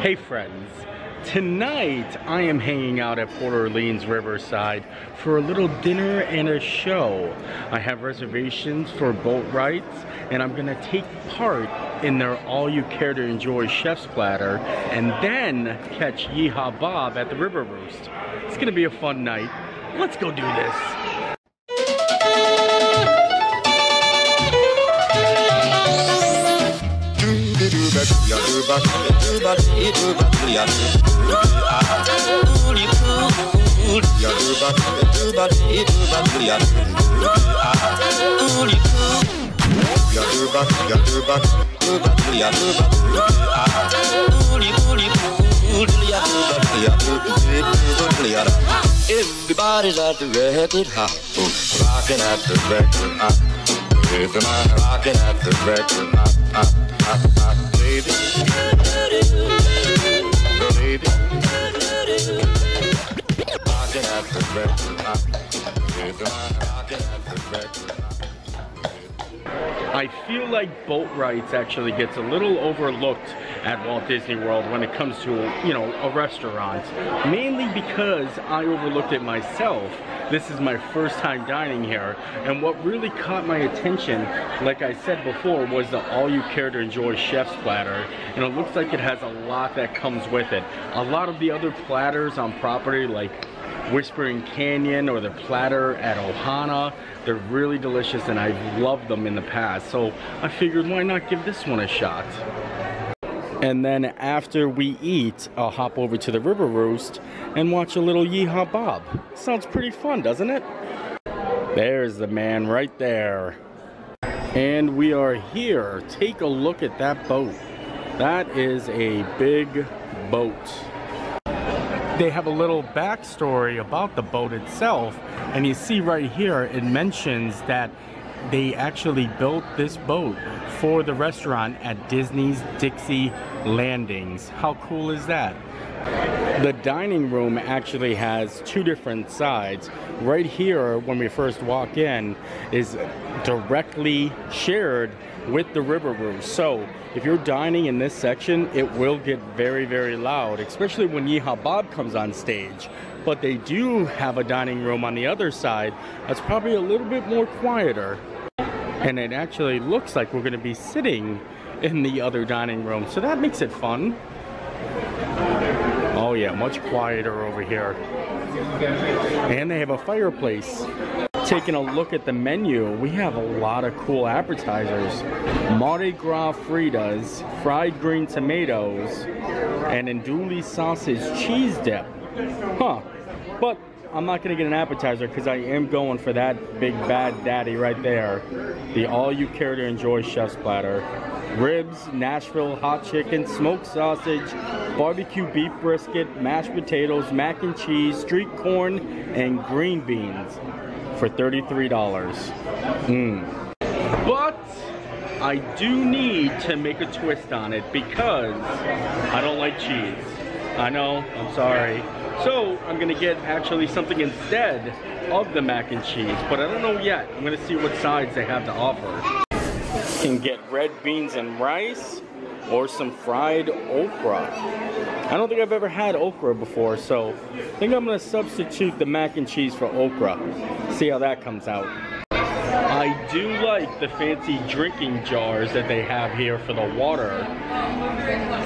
Hey friends, tonight I am hanging out at Port Orleans Riverside for a little dinner and a show. I have reservations for Boatwright's and I'm gonna take part in their All You Care to Enjoy Chef's Platter and then catch Yeehaw Bob at the River Roost. It's gonna be a fun night. Let's go do this. Everybody's at the record hop, rocking at the record hop. Isn't I rocking at the record hop? Baby, baby, rockin' at the record. I feel like Boatwright's actually gets a little overlooked at Walt Disney World when it comes to, you know, a restaurant, mainly because I overlooked it myself. This is my first time dining here, and what really caught my attention, like I said before, was the All You Care to Enjoy Chef's Platter, and it looks like it has a lot that comes with it. A lot of the other platters on property, like Whispering Canyon or the platter at Ohana, they're really delicious and I've loved them in the past, so I figured why not give this one a shot. And then after we eat, I'll hop over to the River Roost and watch a little Yeehaw Bob. Sounds pretty fun, doesn't it? There's the man right there. And we are here. Take a look at that boat. That is a big boat. They have a little backstory about the boat itself. And you see right here, it mentions that they actually built this boat for the restaurant at Disney's Dixie Landings. How cool is that? The dining room actually has two different sides. Right here, when we first walk in, is directly shared with the River Roost. So if you're dining in this section, it will get very, very loud, especially when Yeehaw Bob comes on stage. But they do have a dining room on the other side that's probably a little bit more quieter. And it actually looks like we're gonna be sitting in the other dining room, so that makes it fun. Oh yeah, much quieter over here. And they have a fireplace. Taking a look at the menu, we have a lot of cool appetizers. Mardi Gras Fritas, fried green tomatoes, and andouille sausage cheese dip. Huh, but I'm not gonna get an appetizer because I am going for that big bad daddy right there. The All You Care to Enjoy Chef's Platter. Ribs, Nashville hot chicken, smoked sausage, barbecue beef brisket, mashed potatoes, mac and cheese, street corn, and green beans for $33. But I do need to make a twist on it because I don't like cheese. I know, I'm sorry. So I'm gonna get actually something instead of the mac and cheese, but I don't know yet. I'm gonna see what sides they have to offer. You can get red beans and rice or some fried okra. I don't think I've ever had okra before, so I think I'm gonna substitute the mac and cheese for okra. See how that comes out. I do like the fancy drinking jars that they have here for the water.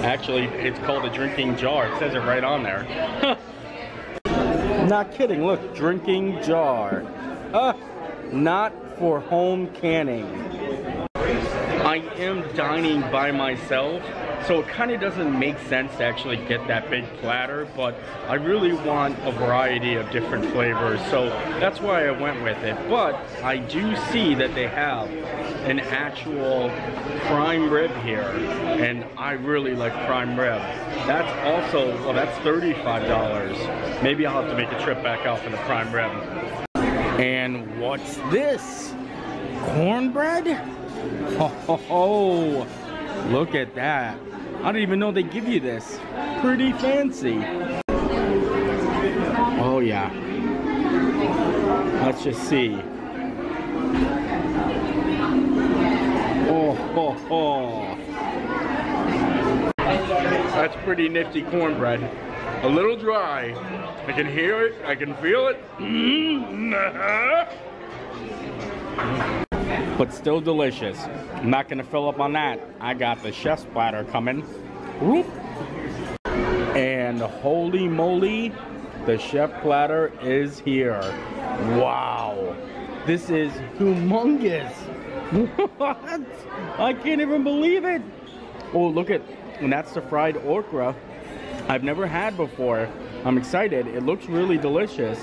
Actually, it's called a drinking jar. It says it right on there. Not kidding, look, drinking jar. Not for home canning. I am dining by myself, so it kind of doesn't make sense to actually get that big platter, but I really want a variety of different flavors, so that's why I went with it. But I do see that they have an actual prime rib here, and I really like prime rib. That's also, well, that's $35. Maybe I'll have to make a trip back out for the prime rib. And what's this? Cornbread? Ho ho ho! Look at that. I didn't even know they give you this. Pretty fancy. Oh yeah. Let's just see. Oh ho ho. I That's pretty nifty cornbread. A little dry. I can hear it. I can feel it. But still delicious. I'm not going to fill up on that. I got the chef's platter coming. Whoop. And holy moly, the chef platter is here. Wow. This is humongous. What? I can't even believe it. Oh, look at, and that's the fried okra I've never had before. I'm excited. It looks really delicious.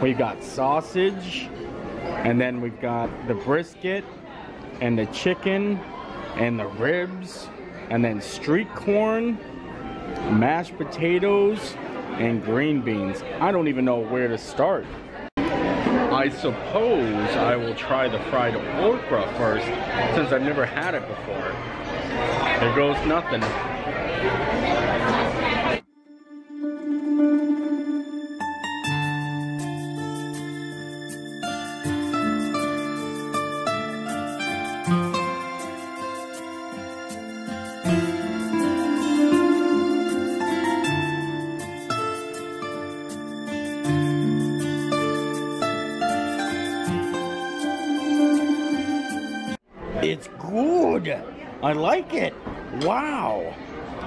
We've got sausage, and then we've got the brisket, and the chicken, and the ribs, and then street corn, mashed potatoes, and green beans. I don't even know where to start. I suppose I will try the fried okra first, since I've never had it before. There goes nothing. It's good. I like it. Wow.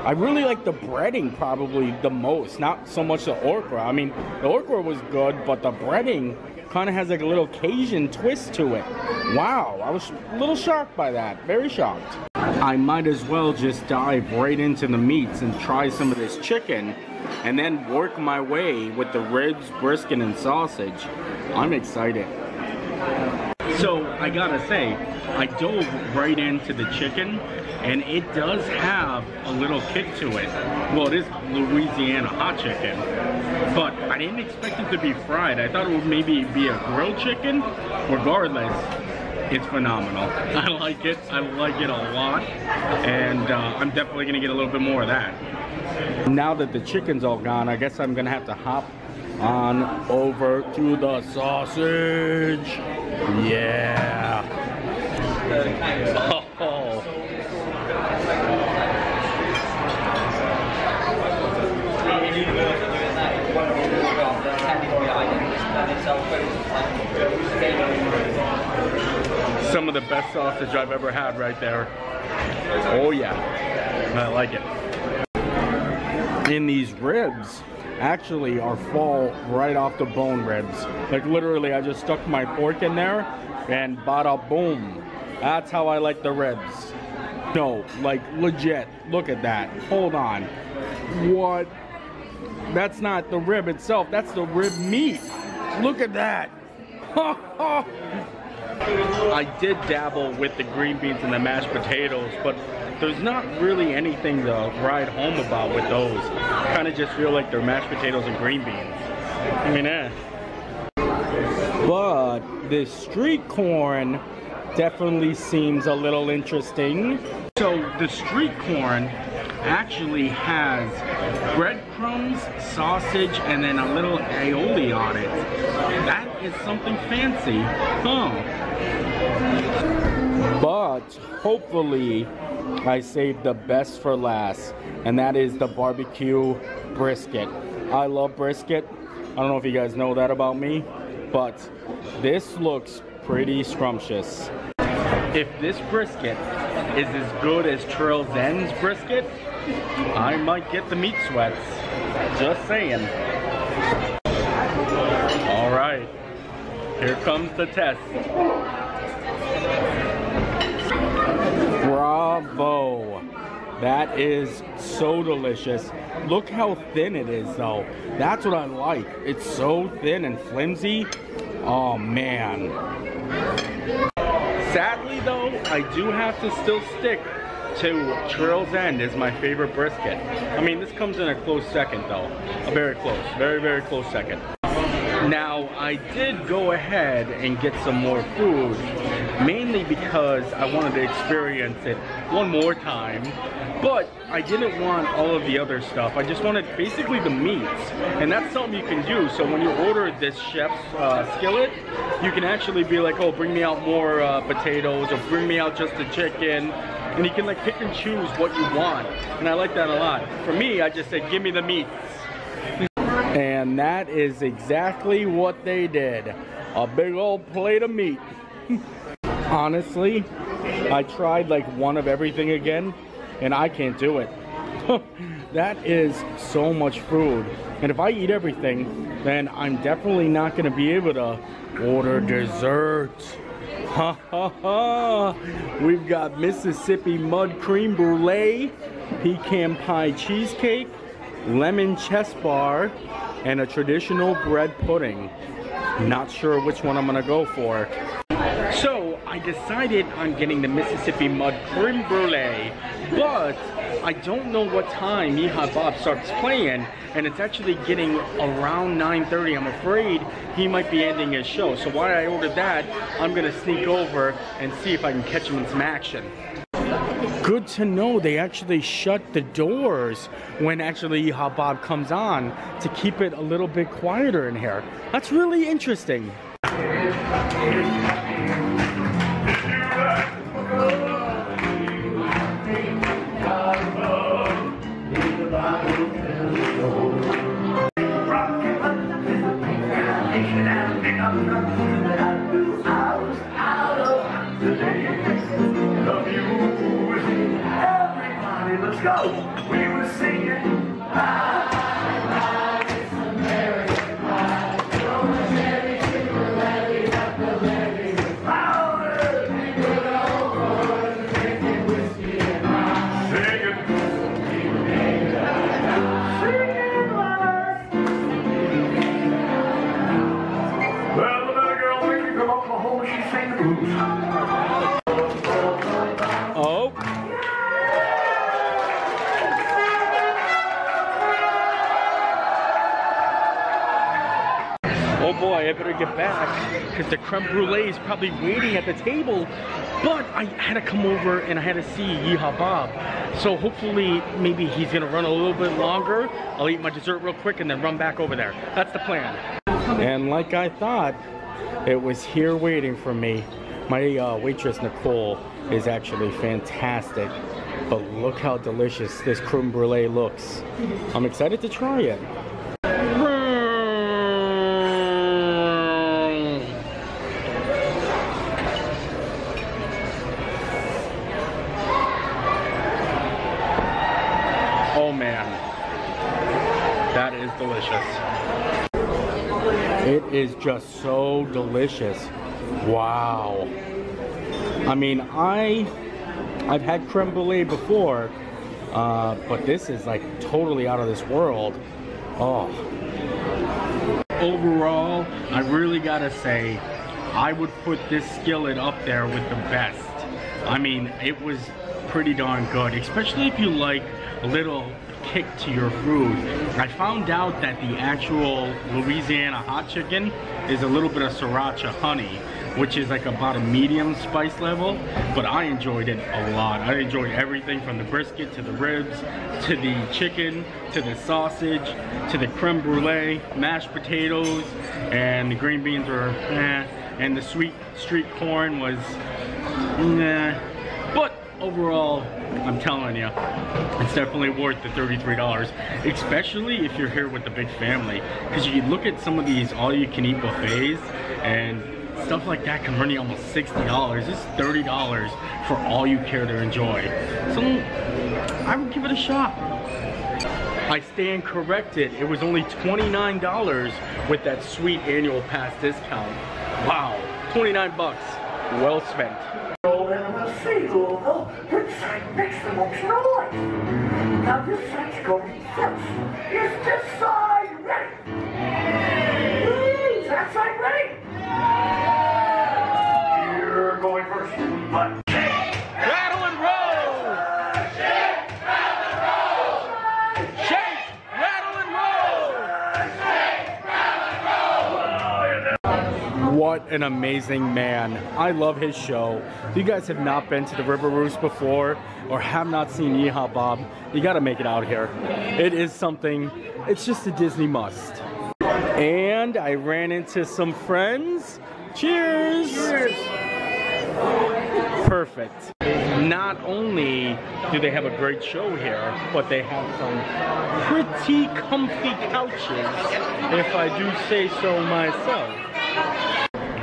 I really like the breading probably the most, not so much the okra. I mean, the okra was good, but the breading kind of has like a little Cajun twist to it. Wow, I was a little shocked by that, very shocked. I might as well just dive right into the meats and try some of this chicken and then work my way with the ribs, brisket, and sausage. I'm excited. So I gotta say, I dove right into the chicken, and it does have a little kick to it. Well, it is Louisiana hot chicken, but I didn't expect it to be fried. I thought it would maybe be a grilled chicken. Regardless, it's phenomenal. I like it. I like it a lot, and I'm definitely gonna get a little bit more of that. Now that the chicken's all gone, I guess I'm gonna have to hop on over to the sausage. Yeah. Oh. Some of the best sausage I've ever had right there. Oh yeah, I like it. In these ribs, actually are fall right off the bone ribs. Like literally, I just stuck my fork in there and bada boom. That's how I like the ribs. No, like legit, look at that. Hold on, what? That's not the rib itself, that's the rib meat. Look at that. I did dabble with the green beans and the mashed potatoes, but there's not really anything to ride home about with those. Kind of just feel like they're mashed potatoes and green beans. I mean, eh. But this street corn definitely seems a little interesting. So the street corn actually has breadcrumbs, sausage, and then a little aioli on it. That is something fancy, huh? But hopefully I saved the best for last, and that is the barbecue brisket. I love brisket. I don't know if you guys know that about me, but this looks pretty scrumptious. If this brisket is as good as Trail's End's brisket, I might get the meat sweats. Just saying. All right, here comes the test. Bravo. That is so delicious. Look how thin it is though. That's what I like. It's so thin and flimsy. Oh man. Sadly though, I do have to still stick to Trail's End as my favorite brisket. I mean, this comes in a close second though. A very close, very, very close second. Now, I did go ahead and get some more food, mainly because I wanted to experience it one more time, but I didn't want all of the other stuff. I just wanted basically the meats, and that's something you can do. So when you order this chef's skillet, you can actually be like, oh, bring me out more potatoes, or bring me out just the chicken, and you can like pick and choose what you want, and I like that a lot. For me, I just said, give me the meats. And that is exactly what they did. A big old plate of meat. Honestly, I tried like one of everything again, and I can't do it. That is so much food. And if I eat everything, then I'm definitely not gonna be able to order dessert. Ha ha ha! We've got Mississippi Mud Creme Brulee, Pecan Pie Cheesecake, Lemon Chess Bar, and a traditional bread pudding. Not sure which one I'm gonna go for. So I decided on getting the Mississippi Mud Creme Brulee, but I don't know what time Yeehaw Bob starts playing, and it's actually getting around 9:30. I'm afraid he might be ending his show. So while I ordered that, I'm gonna sneak over and see if I can catch him in some action. Good to know they actually shut the doors when actually Yeehaw Bob comes on to keep it a little bit quieter in here. That's really interesting. I better get back because the creme brulee is probably waiting at the table, but I had to come over and I had to see Yeehaw Bob. So hopefully maybe he's going to run a little bit longer. I'll eat my dessert real quick and then run back over there. That's the plan. And like I thought, it was here waiting for me. My waitress Nicole is actually fantastic, but look how delicious this creme brulee looks. I'm excited to try it. It is just so delicious. Wow. I mean, I've had creme brulee before, but this is like totally out of this world. Oh. Overall, I really gotta say, I would put this skillet up there with the best. I mean, it was pretty darn good, especially if you like a little kick to your food. I found out that the actual Louisiana hot chicken is a little bit of sriracha honey, which is like about a medium spice level, but I enjoyed it a lot. I enjoyed everything from the brisket to the ribs, to the chicken, to the sausage, to the creme brulee, mashed potatoes, and the green beans were eh, and the sweet street corn was nah, but overall, I'm telling you, it's definitely worth the $33, especially if you're here with the big family, because you look at some of these all-you-can-eat buffets, and stuff like that can run you almost $60. It's $30 for all you care to enjoy. So, I would give it a shot. I stand corrected. It was only $29 with that sweet annual pass discount. Wow, 29 bucks. Well spent. Now this side's going first. Is this side ready? Is that side ready? You're going first. But rattle and roll! Shake, rattle and roll! Shake, rattle and roll! Shake, rattle and roll! What an amazing man. I love his show. If you guys have not been to the River Roost before, or have not seen Yeehaw Bob, you gotta make it out here. It is something, it's just a Disney must. And I ran into some friends. Cheers! Cheers. Perfect. not only do they have a great show here, but they have some pretty comfy couches, if I do say so myself.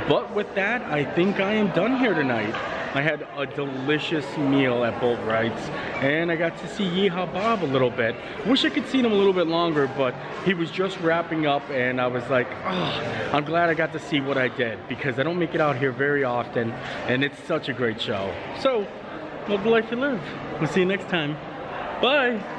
But with that, I think I am done here tonight. I had a delicious meal at Boatwright's, and I got to see Yeehaw Bob a little bit. Wish I could see him a little bit longer, but he was just wrapping up, and I was like, oh, I'm glad I got to see what I did, because I don't make it out here very often, and it's such a great show. So, love the life you live. We'll see you next time. Bye.